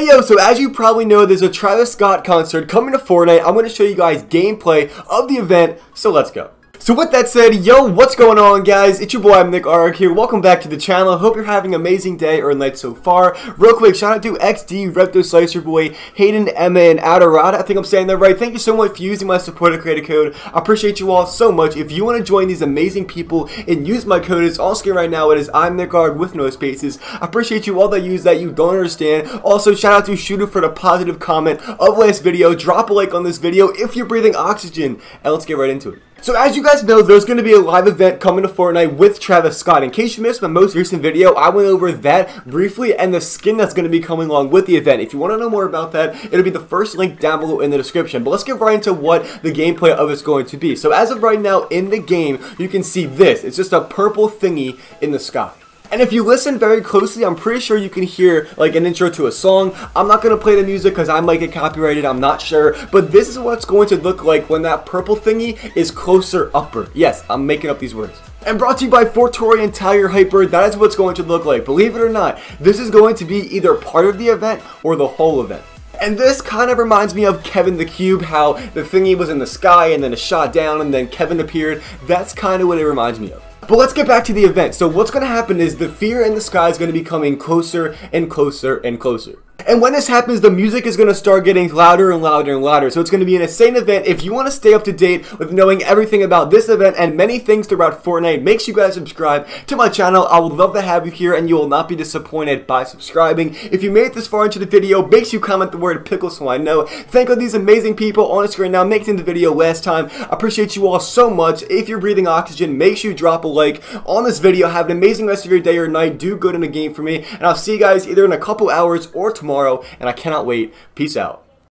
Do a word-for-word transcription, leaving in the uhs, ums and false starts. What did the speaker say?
Hey yo, so as you probably know, there's a Travis Scott concert coming to Fortnite. I'm going to show you guys gameplay of the event, so let's go. So with that said, yo, what's going on guys? It's your boy, I'm Nick Arg here. Welcome back to the channel. Hope you're having an amazing day or night so far. Real quick, shout out to X D, Reptoslicer boy, Hayden, Emma, and Adorada. I think I'm saying that right. Thank you so much for using my supporter creator code. I appreciate you all so much. If you want to join these amazing people and use my code, it's on screen right now. It is I'm Nick Arg with no spaces. I appreciate you all that use that. You don't understand. Also, shout out to Shooter for the positive comment of last video. Drop a like on this video if you're breathing oxygen, and let's get right into it. So as you guys know, there's going to be a live event coming to Fortnite with Travis Scott. In case you missed my most recent video, I went over that briefly and the skin that's going to be coming along with the event. If you want to know more about that, it'll be the first link down below in the description. But let's get right into what the gameplay of it's going to be. So as of right now in the game, you can see this. It's just a purple thingy in the sky. And if you listen very closely, I'm pretty sure you can hear like an intro to a song. I'm not going to play the music because I might get copyrighted, I'm not sure. But this is what it's going to look like when that purple thingy is closer upper. Yes, I'm making up these words. And brought to you by Fort Torrey and Tiger Hyper, that is what it's going to look like. Believe it or not, this is going to be either part of the event or the whole event. And this kind of reminds me of Kevin the Cube, how the thingy was in the sky and then it shot down and then Kevin appeared. That's kind of what it reminds me of. But let's get back to the event. So what's going to happen is the fear in the sky is going to be coming closer and closer and closer. And when this happens, the music is going to start getting louder and louder and louder. So it's going to be an insane event. If you want to stay up to date with knowing everything about this event and many things throughout Fortnite, make sure you guys subscribe to my channel. I would love to have you here and you will not be disappointed by subscribing. If you made it this far into the video, make sure you comment the word pickle so I know. Thank all these amazing people on the screen now making the video last time. I appreciate you all so much. If you're breathing oxygen, make sure you drop a like on this video. Have an amazing rest of your day or night. Do good in the game for me. And I'll see you guys either in a couple hours or tomorrow. Tomorrow, and I cannot wait. Peace out.